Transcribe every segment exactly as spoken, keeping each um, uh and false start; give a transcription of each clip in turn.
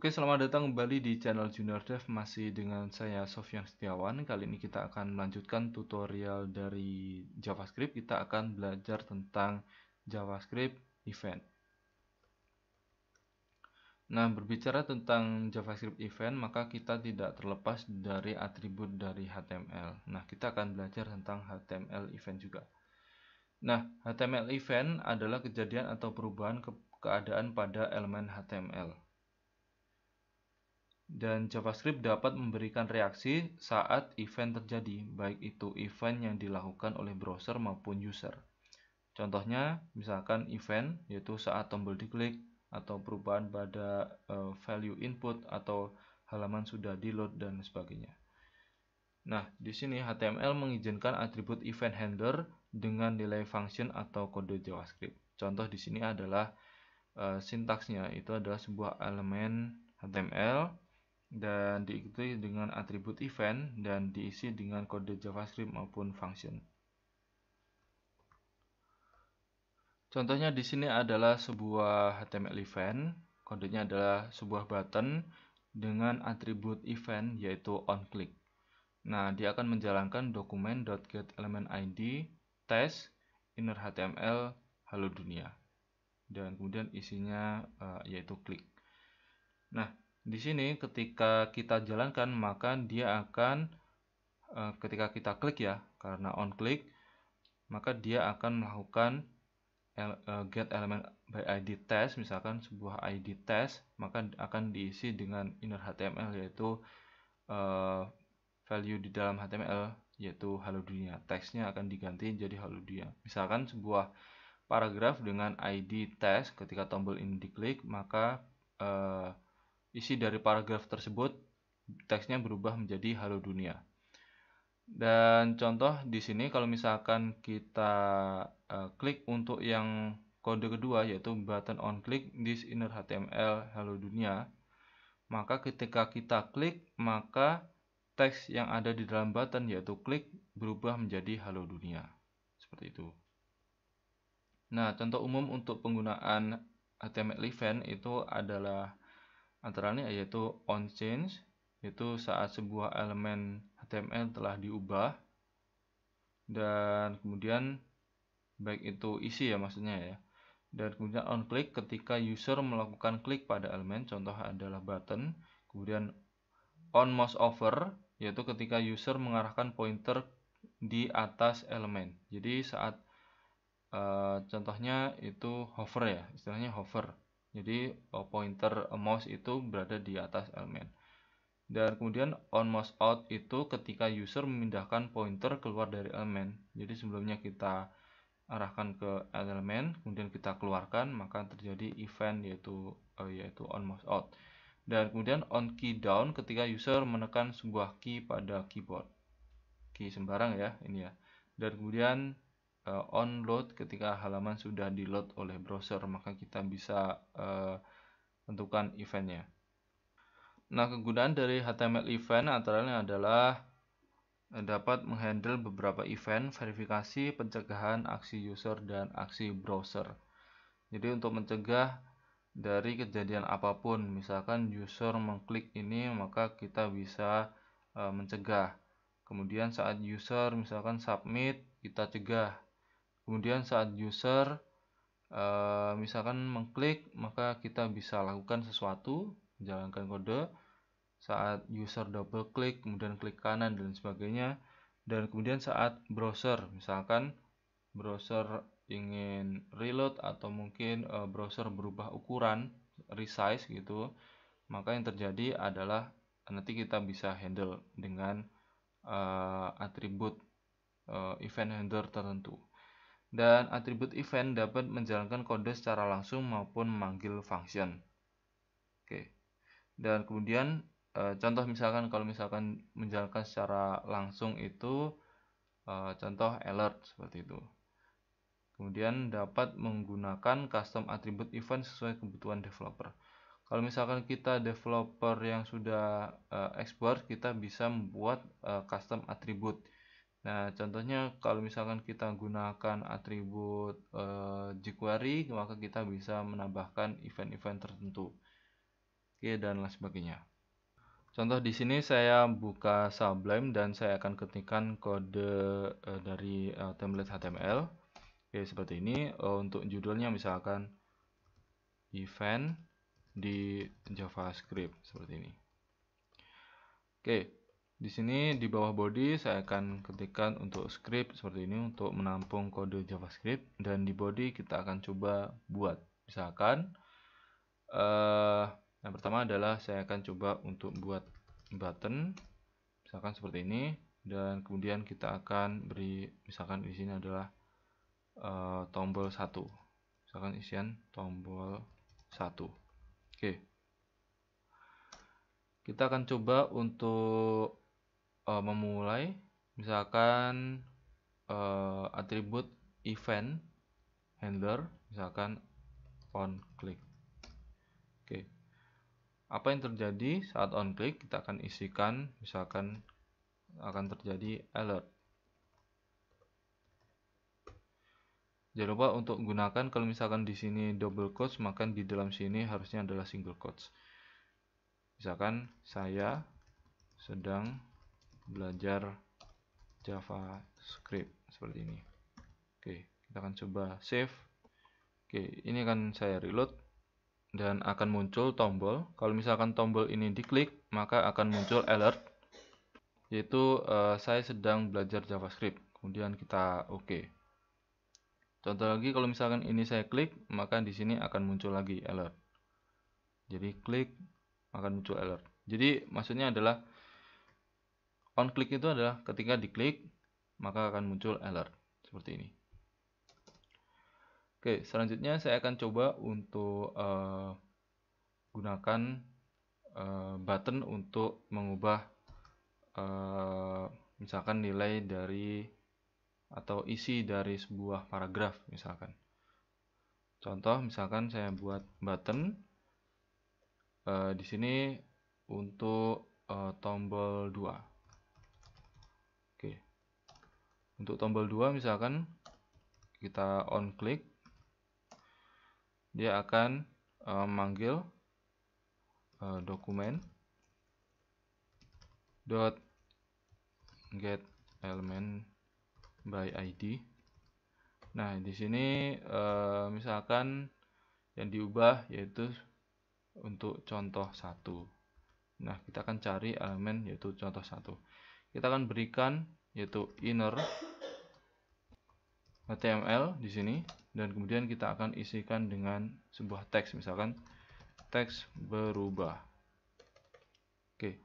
Oke, selamat datang kembali di channel Junior Dev, masih dengan saya Sofyan Setiawan. Kali ini kita akan melanjutkan tutorial dari JavaScript. Kita akan belajar tentang JavaScript event. Nah, berbicara tentang JavaScript event, maka kita tidak terlepas dari atribut dari H T M L. Nah, kita akan belajar tentang H T M L event juga. Nah, H T M L event adalah kejadian atau perubahan ke keadaan pada elemen H T M L. Dan JavaScript dapat memberikan reaksi saat event terjadi, baik itu event yang dilakukan oleh browser maupun user. Contohnya, misalkan event, yaitu saat tombol diklik, atau perubahan pada uh, value input, atau halaman sudah di-load, dan sebagainya. Nah, di sini H T M L mengizinkan atribut event handler dengan nilai function atau kode JavaScript. Contoh di sini adalah uh, sintaksnya, itu adalah sebuah elemen H T M L, dan diikuti dengan atribut event dan diisi dengan kode JavaScript maupun function. Contohnya di sini adalah sebuah H T M L event, kodenya adalah sebuah button dengan atribut event yaitu onclick. Nah, dia akan menjalankan document.getElementId, test, inner H T M L, halo dunia. Dan kemudian isinya uh, yaitu klik. Nah, di sini ketika kita jalankan, maka dia akan e, ketika kita klik ya, karena onclick, maka dia akan melakukan el, e, get element by I D test, misalkan sebuah I D test, maka akan diisi dengan inner H T M L yaitu e, value di dalam H T M L yaitu halo dunia. Teksnya akan diganti jadi halo dunia. Misalkan sebuah paragraf dengan I D test, ketika tombol ini diklik, maka e, isi dari paragraf tersebut teksnya berubah menjadi halo dunia. Dan contoh di sini kalau misalkan kita uh, klik untuk yang kode kedua yaitu button onclick this inner H T M L halo dunia, maka ketika kita klik maka teks yang ada di dalam button yaitu klik berubah menjadi halo dunia. Seperti itu. Nah, contoh umum untuk penggunaan H T M L event itu adalah antaranya yaitu onchange, yaitu saat sebuah elemen H T M L telah diubah, dan kemudian baik itu isi ya maksudnya ya, dan kemudian onclick ketika user melakukan klik pada elemen, contoh adalah button. Kemudian onmouseover, yaitu ketika user mengarahkan pointer di atas elemen. Jadi saat uh, contohnya itu hover ya, istilahnya hover. Jadi pointer mouse itu berada di atas elemen. Dan kemudian onmouseout itu ketika user memindahkan pointer keluar dari elemen. Jadi sebelumnya kita arahkan ke elemen, kemudian kita keluarkan, maka terjadi event yaitu yaitu onmouseout. Dan kemudian onkeydown ketika user menekan sebuah key pada keyboard. Key sembarang ya, ini ya. Dan kemudian Uh, onload ketika halaman sudah di-load oleh browser, maka kita bisa uh, tentukan eventnya. Nah, kegunaan dari H T M L event antaranya adalah dapat menghandle beberapa event, verifikasi, pencegahan, aksi user, dan aksi browser. Jadi untuk mencegah dari kejadian apapun, misalkan user mengklik ini, maka kita bisa uh, mencegah. Kemudian saat user misalkan submit, kita cegah. Kemudian saat user e, misalkan mengklik, maka kita bisa lakukan sesuatu, jalankan kode. Saat user double klik, kemudian klik kanan dan sebagainya. Dan kemudian saat browser, misalkan browser ingin reload atau mungkin e, browser berubah ukuran, resize gitu, maka yang terjadi adalah nanti kita bisa handle dengan e, atribut e, event handler tertentu. Dan atribut event dapat menjalankan kode secara langsung maupun memanggil function. Oke. Dan kemudian e, contoh misalkan kalau misalkan menjalankan secara langsung itu e, contoh alert seperti itu. Kemudian dapat menggunakan custom atribut event sesuai kebutuhan developer. Kalau misalkan kita developer yang sudah e, expert, kita bisa membuat e, custom atribut. Nah, contohnya kalau misalkan kita gunakan atribut eh, jQuery, maka kita bisa menambahkan event-event tertentu. Oke, dan lain sebagainya. Contoh di sini saya buka Sublime dan saya akan ketikkan kode uh, dari uh, template H T M L. Oke, seperti ini. Uh, untuk judulnya misalkan event di JavaScript seperti ini. Oke, di sini di bawah body saya akan ketikkan untuk script seperti ini untuk menampung kode JavaScript, dan di body kita akan coba buat misalkan uh, yang pertama adalah saya akan coba untuk buat button misalkan seperti ini, dan kemudian kita akan beri misalkan di sini adalah uh, tombol satu, misalkan isian tombol satu. Oke. Kita akan coba untuk uh, memulai misalkan uh, atribut event handler misalkan onclick. Oke. Apa yang terjadi saat onclick? Kita akan isikan misalkan akan terjadi alert. Jangan lupa untuk gunakan, kalau misalkan di sini double quotes maka di dalam sini harusnya adalah single quotes. Misalkan saya sedang belajar JavaScript seperti ini. Oke, kita akan coba save. Oke, ini akan saya reload. Dan akan muncul tombol. Kalau misalkan tombol ini diklik, maka akan muncul alert, yaitu uh, saya sedang belajar JavaScript. Kemudian kita oke. Okay. Contoh lagi, kalau misalkan ini saya klik, maka di sini akan muncul lagi alert. Jadi klik akan muncul alert. Jadi maksudnya adalah onclick itu adalah ketika diklik maka akan muncul alert seperti ini. Oke, selanjutnya saya akan coba untuk uh, gunakan uh, button untuk mengubah uh, misalkan nilai dari atau isi dari sebuah paragraf misalkan. Contoh misalkan saya buat button uh, di sini untuk uh, tombol dua. Oke. Untuk tombol dua misalkan kita onclick, dia akan uh, manggil uh, dokumen dot get element by id. Nah, di sini uh, misalkan yang diubah yaitu untuk contoh satu. Nah, kita akan cari elemen yaitu contoh satu. Kita akan berikan yaitu inner H T M L di sini, dan kemudian kita akan isikan dengan sebuah teks misalkan teks berubah. Oke.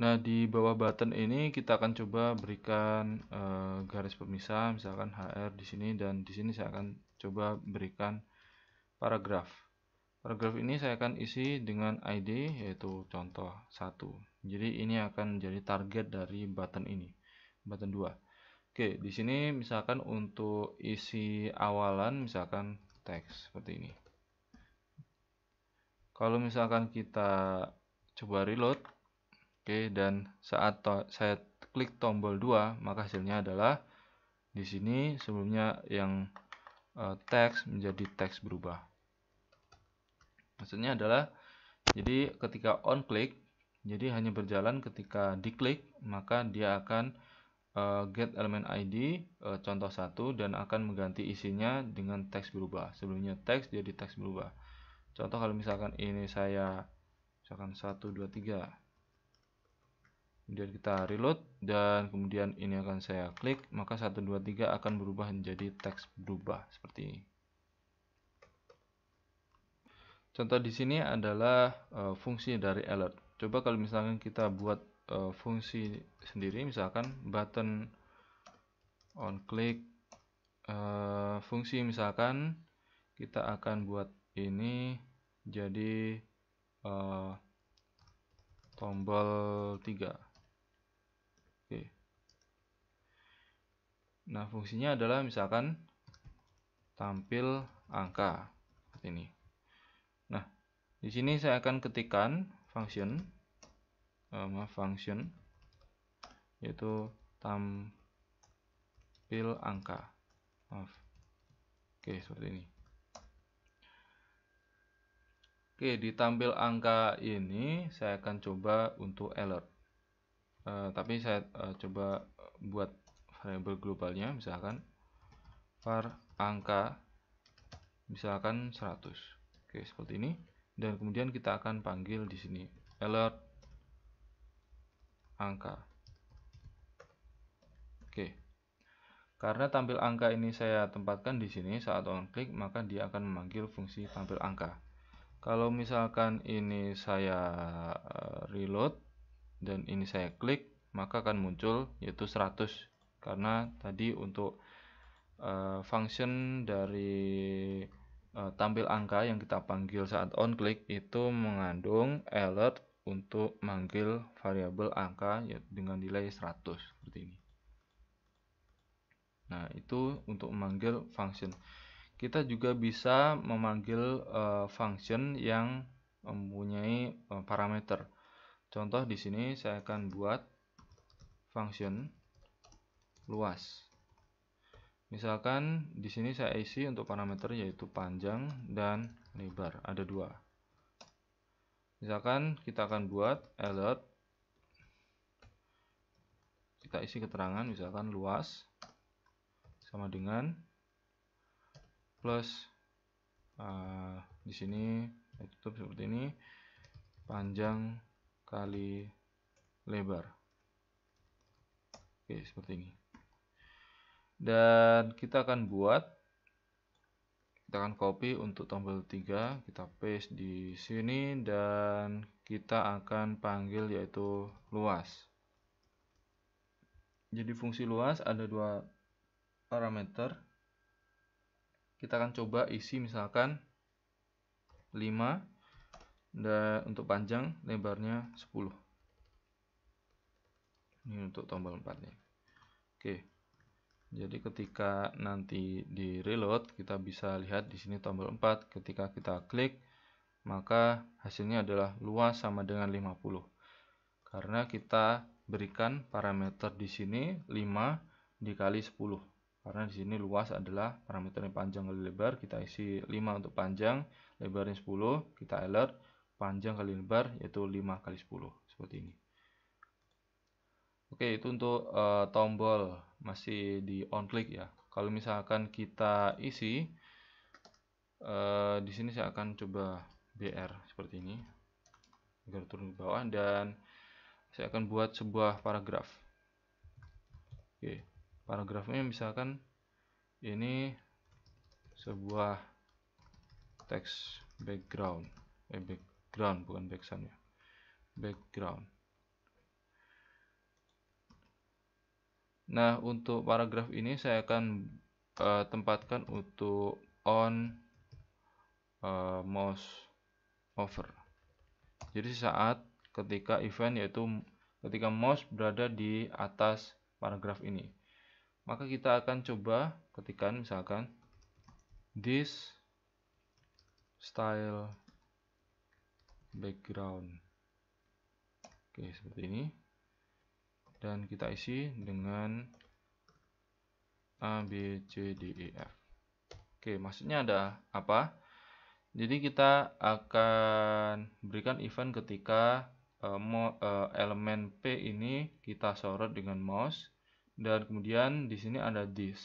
Nah, di bawah button ini kita akan coba berikan e, garis pemisah misalkan H R di sini, dan di sini saya akan coba berikan paragraf. Paragraf ini saya akan isi dengan I D yaitu contoh satu. Jadi ini akan menjadi target dari button ini, button dua. Oke, di sini misalkan untuk isi awalan misalkan teks seperti ini. Kalau misalkan kita coba reload, oke, dan saat saya klik tombol dua, maka hasilnya adalah di sini sebelumnya yang uh, teks menjadi teks berubah. Maksudnya adalah jadi ketika onclick, jadi hanya berjalan ketika diklik, maka dia akan get element I D contoh satu dan akan mengganti isinya dengan teks berubah. Sebelumnya teks jadi teks berubah. Contoh kalau misalkan ini saya misalkan satu dua tiga. Kemudian kita reload dan kemudian ini akan saya klik, maka satu dua tiga akan berubah menjadi teks berubah seperti ini. Contoh di sini adalah uh, fungsi dari alert. Coba kalau misalkan kita buat Uh, fungsi sendiri misalkan button onclick, uh, fungsi misalkan kita akan buat ini jadi uh, tombol tiga. Oke. Nah, fungsinya adalah misalkan tampil angka seperti ini. Nah, di sini saya akan ketikkan function maaf, function yaitu tampil angka. Maaf. Oke, seperti ini. Oke, di tampil angka ini saya akan coba untuk alert. Uh, tapi saya uh, coba buat variabel globalnya, misalkan var angka misalkan seratus. Oke, seperti ini. Dan kemudian kita akan panggil di sini alert angka. Oke. Karena tampil angka ini saya tempatkan di sini saat onklick, maka dia akan memanggil fungsi tampil angka. Kalau misalkan ini saya uh, reload dan ini saya klik, maka akan muncul yaitu seratus, karena tadi untuk uh, function dari uh, tampil angka yang kita panggil saat onclick itu mengandung alert untuk manggil variabel angka dengan nilai seratus seperti ini. Nah, itu untuk memanggil function. Kita juga bisa memanggil uh, function yang mempunyai uh, parameter. Contoh di sini saya akan buat function luas. Misalkan di sini saya isi untuk parameter yaitu panjang dan lebar, ada dua. Misalkan kita akan buat alert, kita isi keterangan misalkan luas sama dengan plus uh, di sini saya tutup seperti ini, panjang kali lebar. Oke, seperti ini. Dan kita akan buat, kita akan copy untuk tombol tiga, kita paste di sini, dan kita akan panggil yaitu luas. Jadi fungsi luas ada dua parameter. Kita akan coba isi misalkan lima, dan untuk panjang lebarnya sepuluh. Ini untuk tombol empatnya. Oke. Jadi ketika nanti di reload kita bisa lihat di sini tombol empat, ketika kita klik maka hasilnya adalah luas sama dengan lima puluh. Karena kita berikan parameter di sini lima dikali sepuluh. Karena di sini luas adalah parameternya panjang kali lebar, kita isi lima untuk panjang, lebarnya sepuluh, kita alert panjang kali lebar yaitu lima kali sepuluh seperti ini. Oke, itu untuk uh, tombol masih di onclick ya. Kalau misalkan kita isi uh, di sini saya akan coba B R seperti ini agar turun ke bawah, dan saya akan buat sebuah paragraf. Oke, paragrafnya misalkan ini sebuah teks background, eh, back ground bukan background ya, background. Nah, untuk paragraf ini saya akan uh, tempatkan untuk on uh, mouse over. Jadi saat ketika event yaitu ketika mouse berada di atas paragraf ini, maka kita akan coba ketikan misalkan this style background. Oke, seperti ini, dan kita isi dengan a b c d e f. Oke, maksudnya ada apa? Jadi kita akan berikan event ketika uh, mo, uh, elemen p ini kita sorot dengan mouse, dan kemudian di sini ada this.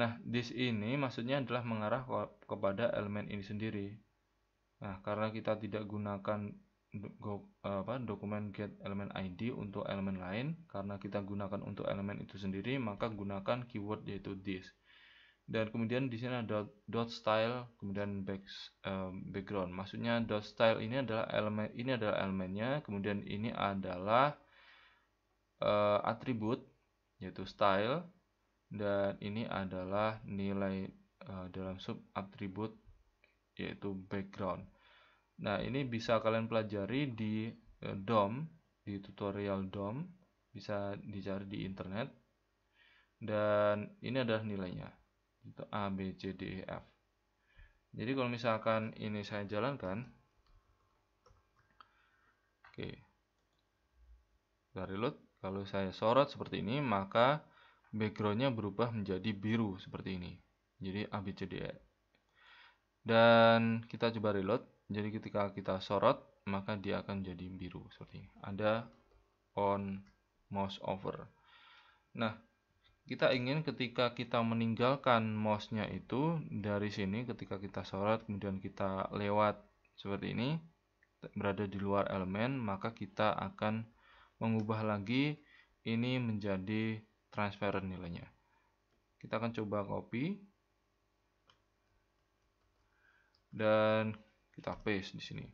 Nah, this ini maksudnya adalah mengarah kepada elemen ini sendiri. Nah, karena kita tidak gunakan do, apa, dokumen get elemen I D untuk elemen lain, karena kita gunakan untuk elemen itu sendiri, maka gunakan keyword yaitu this. Dan kemudian di sini ada dot style, kemudian back, eh, background. Maksudnya dot style ini adalah elemen, ini adalah elemennya, kemudian ini adalah eh, atribut yaitu style, dan ini adalah nilai eh, dalam sub atribut yaitu background. Nah, ini bisa kalian pelajari di D O M, di tutorial D O M, bisa dicari di internet. Dan ini adalah nilainya, itu A, B, C, D, E, F. Jadi kalau misalkan ini saya jalankan, oke, kita reload. Kalau saya sorot seperti ini, maka backgroundnya berubah menjadi biru seperti ini. Jadi A, B, C, D, E. Dan kita coba reload. Jadi ketika kita sorot, maka dia akan jadi biru seperti ini. Ada on mouse over. Nah, kita ingin ketika kita meninggalkan mouse-nya itu dari sini, ketika kita sorot kemudian kita lewat seperti ini, berada di luar elemen, maka kita akan mengubah lagi ini menjadi transparent nilainya. Kita akan coba copy dan kita paste di sini.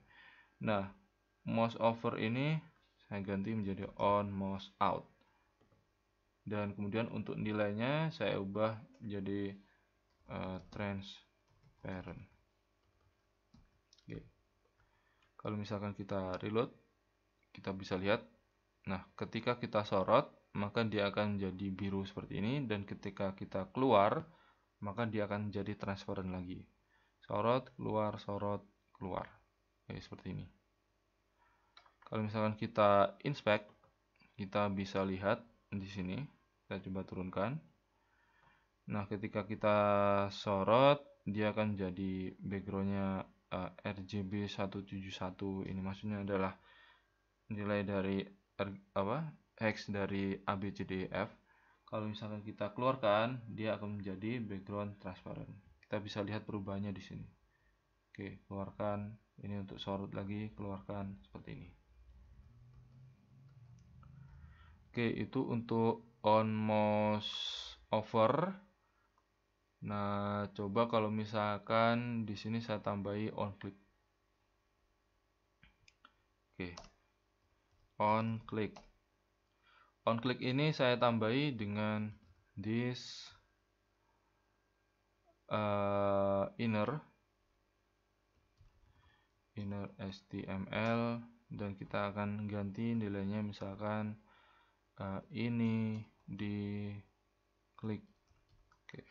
Nah, mouse over ini saya ganti menjadi on mouse out. Dan kemudian untuk nilainya saya ubah jadi uh, transparent. Oke. Kalau misalkan kita reload, kita bisa lihat. Nah, ketika kita sorot, maka dia akan jadi biru seperti ini. Dan ketika kita keluar, maka dia akan jadi transparent lagi. Sorot, keluar, sorot, keluar. Oke, seperti ini. Kalau misalkan kita inspect, kita bisa lihat di sini, kita coba turunkan. Nah, ketika kita sorot, dia akan jadi backgroundnya uh, R G B seratus tujuh puluh satu. Ini maksudnya adalah nilai dari R, apa hex dari A B C D F. Kalau misalkan kita keluarkan, dia akan menjadi background transparent. Kita bisa lihat perubahannya di sini. Oke, keluarkan ini untuk sorot lagi, keluarkan seperti ini. Oke, itu untuk on mouse over. Nah, coba kalau misalkan di sini saya tambahi onclick. Oke, onclick. Onclick ini saya tambahi dengan this uh, inner inner H T M L, dan kita akan ganti nilainya misalkan Uh, ini di klik. Oke.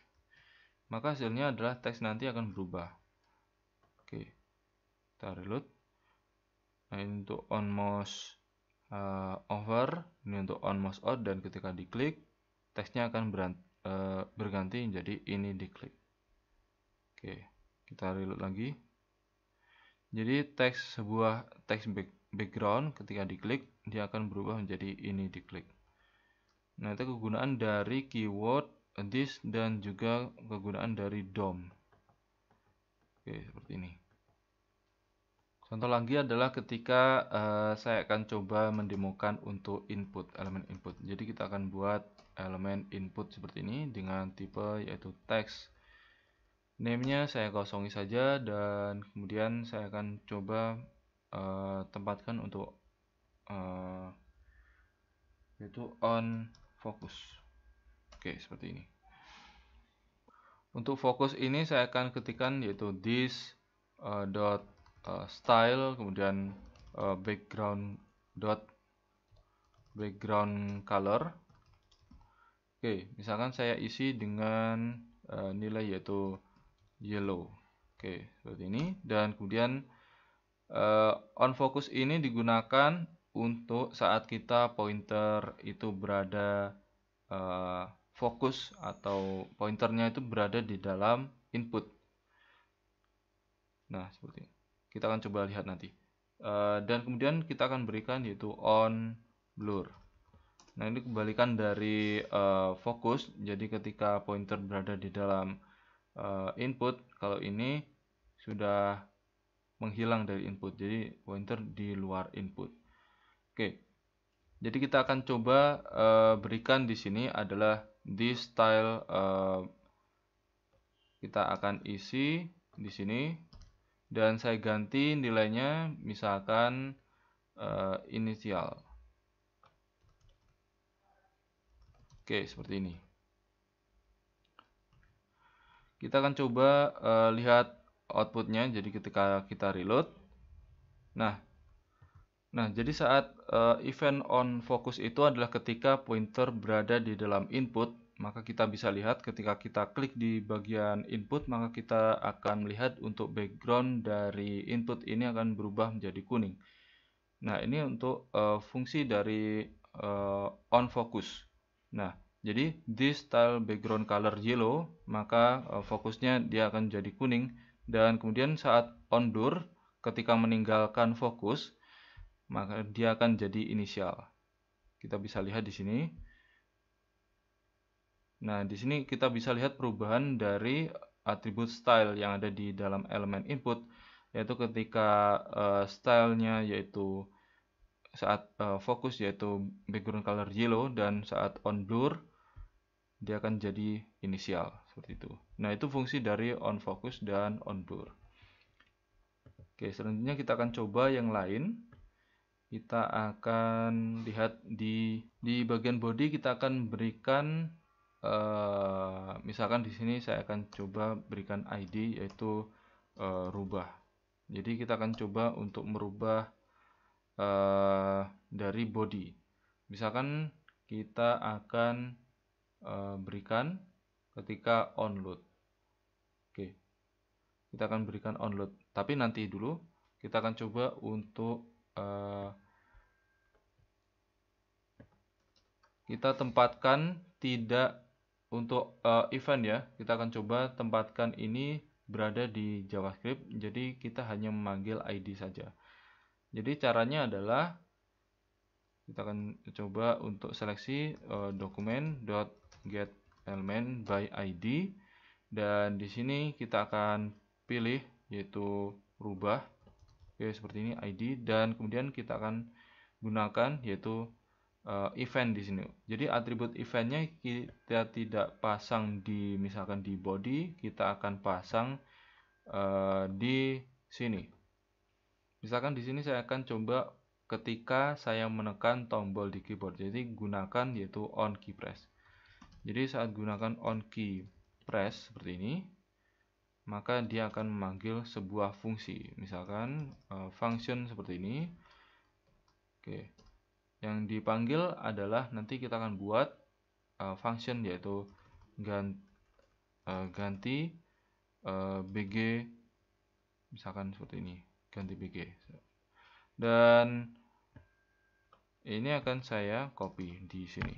Maka hasilnya adalah teks nanti akan berubah. Oke. Kita reload. Nah, ini untuk on mouse uh, over, ini untuk on mouse out, dan ketika diklik teksnya akan berant, uh, berganti menjadi ini diklik. Oke. Kita reload lagi. Jadi teks sebuah teks back background ketika diklik dia akan berubah menjadi ini diklik. Nah, itu kegunaan dari keyword this dan juga kegunaan dari D O M. Oke, seperti ini. Contoh lagi adalah ketika uh, saya akan coba mendemokan untuk input, elemen input. Jadi kita akan buat elemen input seperti ini dengan tipe yaitu text. Name-nya saya kosongi saja, dan kemudian saya akan coba Uh, tempatkan untuk uh, itu on fokus. Oke, seperti ini. Untuk fokus ini saya akan ketikkan yaitu this uh, dot uh, style, kemudian uh, background dot background color. Oke, misalkan saya isi dengan uh, nilai yaitu yellow. Oke, seperti ini. Dan kemudian Uh, onfocus ini digunakan untuk saat kita pointer itu berada uh, fokus atau pointernya itu berada di dalam input. Nah, seperti ini. Kita akan coba lihat nanti. Uh, dan kemudian kita akan berikan yaitu onblur. Nah, ini kebalikan dari uh, fokus. Jadi ketika pointer berada di dalam uh, input, kalau ini sudah menghilang dari input, jadi pointer di luar input. Oke, jadi kita akan coba uh, berikan di sini adalah di style. Uh, kita akan isi di sini, dan saya ganti nilainya misalkan uh, inisial. Oke, seperti ini. Kita akan coba uh, lihat outputnya. Jadi ketika kita reload, nah, nah jadi saat uh, event on focus itu adalah ketika pointer berada di dalam input, maka kita bisa lihat ketika kita klik di bagian input, maka kita akan melihat untuk background dari input ini akan berubah menjadi kuning. Nah, ini untuk uh, fungsi dari uh, on focus. Nah, jadi this style background color yellow, maka uh, fokusnya dia akan jadi kuning. Dan kemudian saat onblur, ketika meninggalkan fokus, maka dia akan jadi inisial. Kita bisa lihat di sini. Nah, di sini kita bisa lihat perubahan dari atribut style yang ada di dalam elemen input, yaitu ketika uh, stylenya yaitu saat uh, fokus yaitu background color yellow, dan saat onblur dia akan jadi inisial seperti itu. Nah, itu fungsi dari onfocus dan onblur. Oke, selanjutnya kita akan coba yang lain. Kita akan lihat di di bagian body, kita akan berikan uh, misalkan di sini saya akan coba berikan I D yaitu uh, rubah. Jadi kita akan coba untuk merubah uh, dari body. Misalkan kita akan berikan ketika onload. Oke, kita akan berikan onload, tapi nanti dulu kita akan coba untuk uh, kita tempatkan tidak untuk uh, event ya. Kita akan coba tempatkan ini berada di JavaScript, jadi kita hanya memanggil I D saja. Jadi caranya adalah kita akan coba untuk seleksi uh, dokumen dot get element by I D, dan di sini kita akan pilih yaitu rubah. Oke, seperti ini I D, dan kemudian kita akan gunakan yaitu uh, event di sini. Jadi atribut eventnya kita tidak pasang di misalkan di body, kita akan pasang uh, di sini. Misalkan di sini saya akan coba ketika saya menekan tombol di keyboard. Jadi gunakan yaitu onkeypress. Jadi saat gunakan onkeypress seperti ini, maka dia akan memanggil sebuah fungsi, misalkan uh, function seperti ini. Oke, yang dipanggil adalah nanti kita akan buat uh, function yaitu ganti, uh, ganti uh, B G, misalkan seperti ini, ganti B G. Dan ini akan saya copy di sini.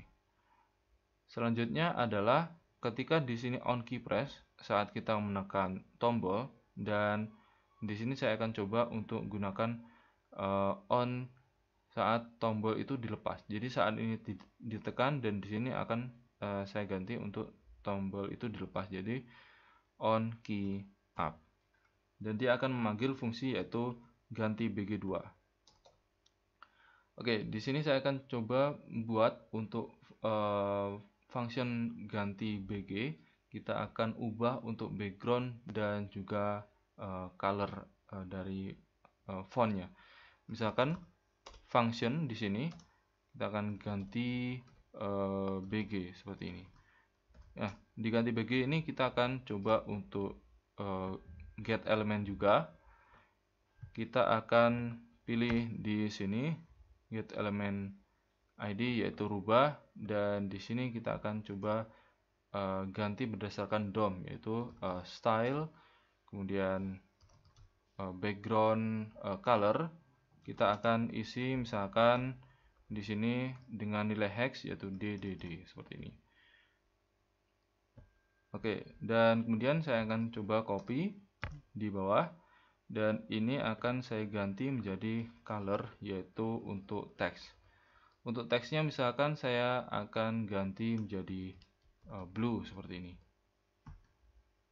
Selanjutnya adalah ketika di sini onkeypress saat kita menekan tombol, dan di sini saya akan coba untuk gunakan uh, on saat tombol itu dilepas. Jadi saat ini ditekan, dan di sini akan uh, saya ganti untuk tombol itu dilepas. Jadi onkeyup. Dan dia akan memanggil fungsi yaitu ganti B G dua. Oke, di sini saya akan coba buat untuk uh, function ganti B G, kita akan ubah untuk background dan juga uh, color uh, dari uh, fontnya. Misalkan function di sini kita akan ganti uh, B G seperti ini. Nah, diganti B G ini kita akan coba untuk uh, get element juga. Kita akan pilih di sini get element I D yaitu rubah, dan di sini kita akan coba uh, ganti berdasarkan D O M yaitu uh, style, kemudian uh, background uh, color. Kita akan isi misalkan di sini dengan nilai hex yaitu D D D seperti ini. Oke, dan kemudian saya akan coba copy di bawah, dan ini akan saya ganti menjadi color yaitu untuk text. Untuk teksnya misalkan saya akan ganti menjadi uh, blue seperti ini.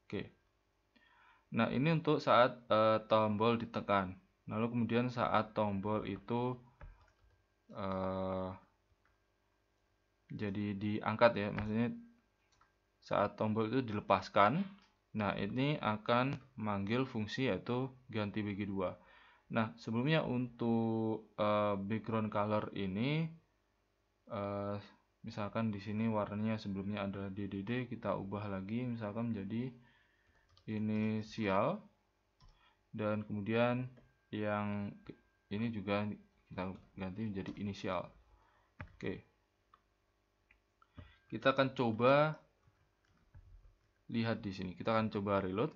Oke. Nah, ini untuk saat uh, tombol ditekan. Lalu kemudian saat tombol itu uh, jadi diangkat ya, maksudnya saat tombol itu dilepaskan. Nah, ini akan manggil fungsi yaitu ganti B G dua. Nah, sebelumnya untuk uh, background color ini, Uh, misalkan di sini warnanya sebelumnya adalah D D D, kita ubah lagi misalkan menjadi inisial, dan kemudian yang ini juga kita ganti menjadi inisial. Oke, kita akan coba lihat di sini, kita akan coba reload.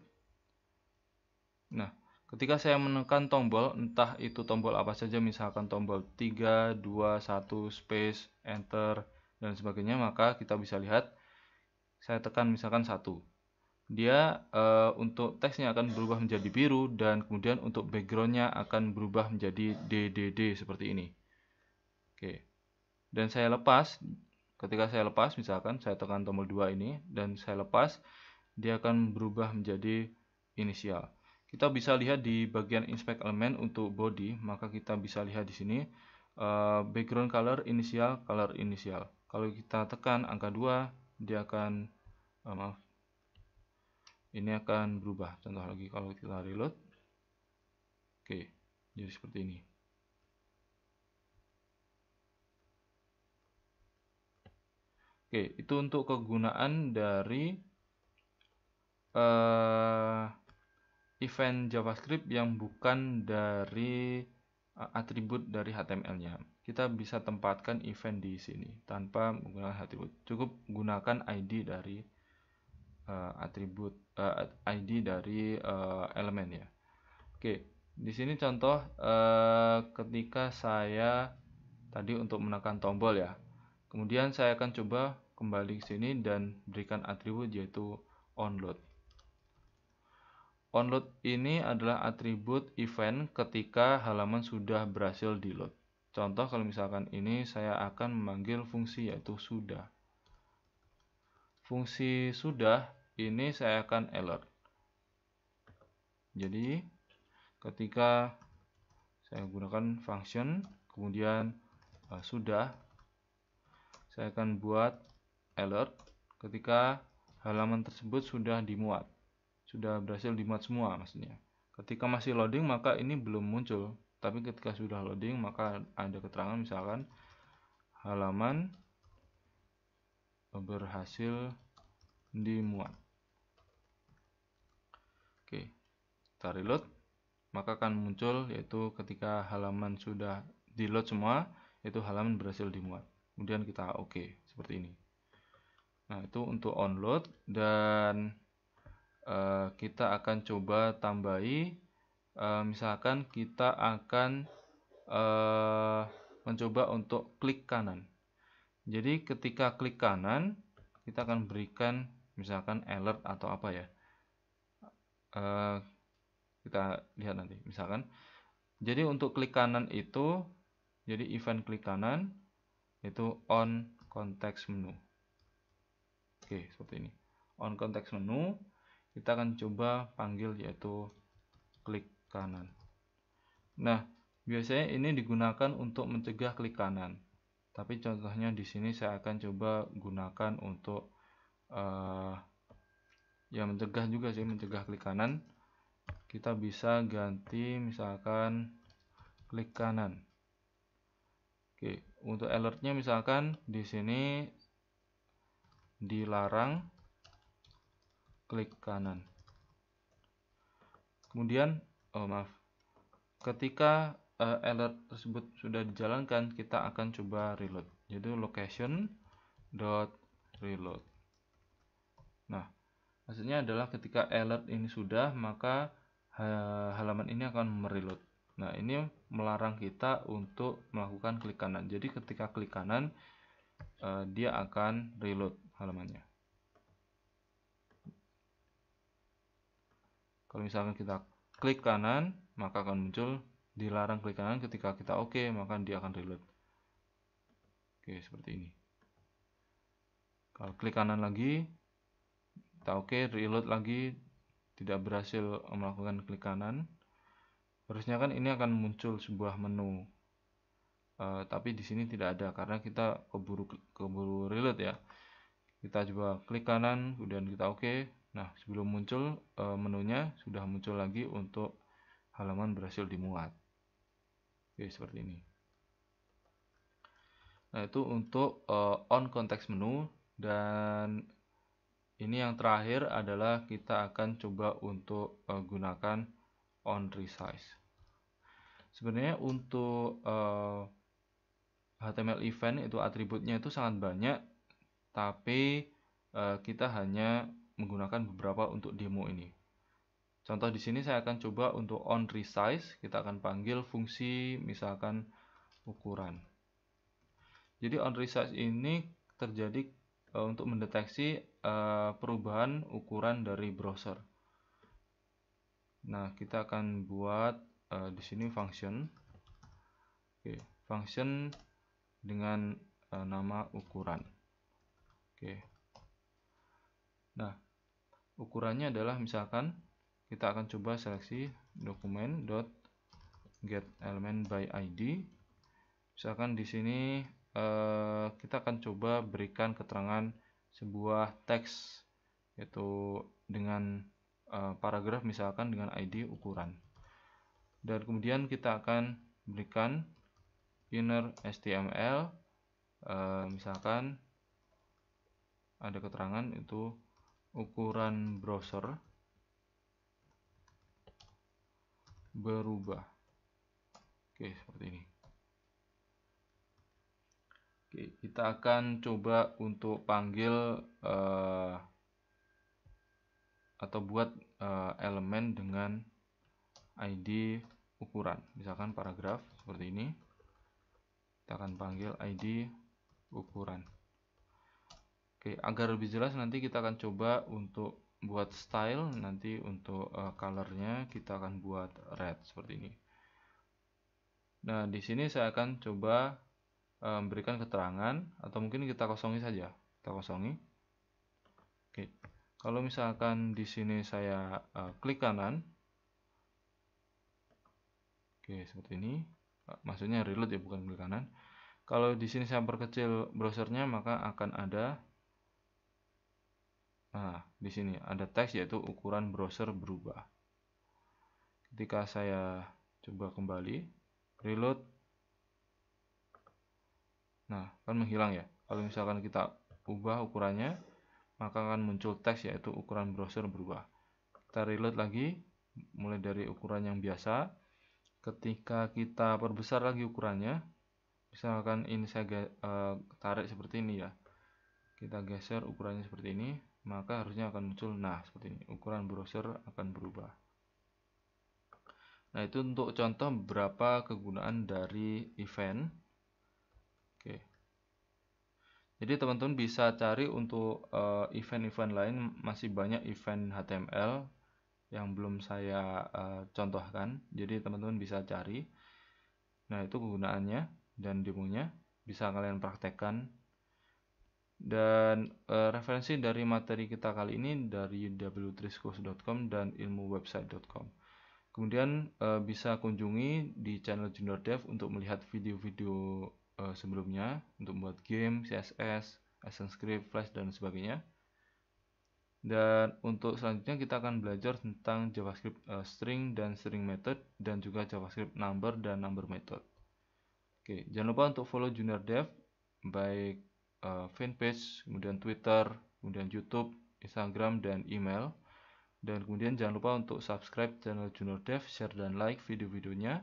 Nah, ketika saya menekan tombol, entah itu tombol apa saja, misalkan tombol tiga, dua, satu, space, enter, dan sebagainya, maka kita bisa lihat saya tekan misalkan satu. dia uh, untuk teksnya akan berubah menjadi biru dan kemudian untuk backgroundnya akan berubah menjadi D D D seperti ini. Oke, dan saya lepas. Ketika saya lepas, misalkan saya tekan tombol dua ini dan saya lepas, dia akan berubah menjadi inisial. Kita bisa lihat di bagian inspect element untuk body, maka kita bisa lihat di sini uh, background color inisial, color inisial. Kalau kita tekan angka dua, dia akan uh, maaf ini akan berubah. Contoh lagi, kalau kita reload, oke, jadi seperti ini. Oke, itu untuk kegunaan dari uh, event JavaScript yang bukan dari uh, atribut dari H T M L-nya. Kita bisa tempatkan event di sini tanpa menggunakan atribut. Cukup gunakan I D dari Uh, atribut uh, I D dari uh, elemen ya. Oke, di sini contoh uh, ketika saya tadi untuk menekan tombol ya. Kemudian saya akan coba kembali ke sini dan berikan atribut yaitu onload. Onload ini adalah atribut event ketika halaman sudah berhasil di-load. Contoh kalau misalkan ini saya akan memanggil fungsi yaitu sudah. Fungsi sudah ini saya akan alert. Jadi ketika saya gunakan function kemudian uh, sudah, saya akan buat alert ketika halaman tersebut sudah dimuat, sudah berhasil dimuat semua maksudnya. Ketika masih loading maka ini belum muncul, tapi ketika sudah loading maka ada keterangan misalkan halaman berhasil dimuat. Oke, kita reload, maka akan muncul yaitu ketika halaman sudah di load semua, yaitu halaman berhasil dimuat. Kemudian kita oke, seperti ini. Nah, itu untuk onload dan uh, kita akan coba tambahi, uh, misalkan kita akan uh, mencoba untuk klik kanan. Jadi ketika klik kanan, kita akan berikan misalkan alert atau apa ya. Uh, kita lihat nanti misalkan. Jadi untuk klik kanan itu, jadi event klik kanan itu on konteks menu. Oke, seperti ini. On konteks menu, kita akan coba panggil yaitu klik kanan. Nah, biasanya ini digunakan untuk mencegah klik kanan. Tapi contohnya di sini saya akan coba gunakan untuk uh, ya mencegah juga sih, mencegah klik kanan. Kita bisa ganti misalkan klik kanan. Oke, untuk alertnya misalkan di sini dilarang klik kanan. Kemudian, oh maaf, ketika Uh, alert tersebut sudah dijalankan, kita akan coba reload, jadi location dot reload. Nah, maksudnya adalah ketika alert ini sudah, maka uh, halaman ini akan mereload. Nah, ini melarang kita untuk melakukan klik kanan. Jadi ketika klik kanan, uh, dia akan reload halamannya. Kalau misalkan kita klik kanan, maka akan muncul dilarang klik kanan. Ketika kita oke, maka dia akan reload. Oke, seperti ini. Kalau klik kanan lagi, kita oke, reload lagi, tidak berhasil melakukan klik kanan. Harusnya kan ini akan muncul sebuah menu, uh, tapi di sini tidak ada karena kita keburu keburu reload ya. Kita coba klik kanan, kemudian kita oke. Nah, sebelum muncul uh, menunya, sudah muncul lagi untuk halaman berhasil dimuat. Oke, seperti ini. Nah, itu untuk uh, on konteks menu. Dan ini yang terakhir adalah kita akan coba untuk uh, gunakan onresize. Sebenarnya untuk uh, H T M L event itu atributnya itu sangat banyak, tapi uh, kita hanya menggunakan beberapa untuk demo ini. Contoh di sini saya akan coba untuk onresize, kita akan panggil fungsi misalkan ukuran. Jadi onresize ini terjadi uh, untuk mendeteksi uh, perubahan ukuran dari browser. Nah, kita akan buat uh, di sini function. Oke, okay, function dengan uh, nama ukuran. Oke. Okay. Nah, ukurannya adalah misalkan kita akan coba seleksi dokumen dot get element by I D. Misalkan di sini eh, kita akan coba berikan keterangan sebuah teks yaitu dengan eh, paragraf misalkan dengan I D ukuran. Dan kemudian kita akan berikan inner H T M L eh, misalkan ada keterangan itu ukuran browser berubah. Oke, seperti ini. Oke, kita akan coba untuk panggil uh, atau buat uh, elemen dengan I D ukuran. Misalkan paragraf seperti ini. Kita akan panggil I D ukuran. Oke, agar lebih jelas nanti kita akan coba untuk buat style. Nanti untuk uh, colornya kita akan buat red seperti ini. Nah, di sini saya akan coba uh, memberikan keterangan atau mungkin kita kosongi saja. Kita kosongi. Oke. Kalau misalkan di sini saya uh, klik kanan. Oke, seperti ini. Maksudnya reload ya, bukan klik kanan. Kalau di sini saya perkecil browsernya maka akan ada, nah, di sini ada teks yaitu ukuran browser berubah. Ketika saya coba kembali, reload, nah, kan menghilang ya. Kalau misalkan kita ubah ukurannya, maka akan muncul teks yaitu ukuran browser berubah. Kita reload lagi, mulai dari ukuran yang biasa. Ketika kita perbesar lagi ukurannya, misalkan ini saya uh, tarik seperti ini ya. Kita geser ukurannya seperti ini, maka harusnya akan muncul, nah, seperti ini, ukuran browser akan berubah. Nah, itu untuk contoh beberapa kegunaan dari event. Oke. Jadi teman-teman bisa cari untuk event-event lain, masih banyak event H T M L yang belum saya uh, contohkan. Jadi teman-teman bisa cari. Nah, itu kegunaannya dan demonya bisa kalian praktekkan. Dan e, referensi dari materi kita kali ini dari w w w titik triskos titik com dan ilmu website titik com. Kemudian e, bisa kunjungi di channel Junior Dev untuk melihat video-video e, sebelumnya untuk membuat game, C S S, Essence Script, Flash, dan sebagainya. Dan untuk selanjutnya kita akan belajar tentang JavaScript e, string dan string method, dan juga JavaScript number dan number method. Oke, jangan lupa untuk follow Junior Dev baik fanpage, kemudian Twitter, kemudian YouTube, Instagram, dan email. Dan kemudian jangan lupa untuk subscribe channel Junior Dev, share dan like video-videonya.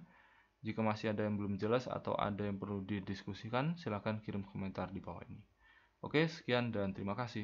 Jika masih ada yang belum jelas atau ada yang perlu didiskusikan, silahkan kirim komentar di bawah ini. Oke, sekian dan terima kasih.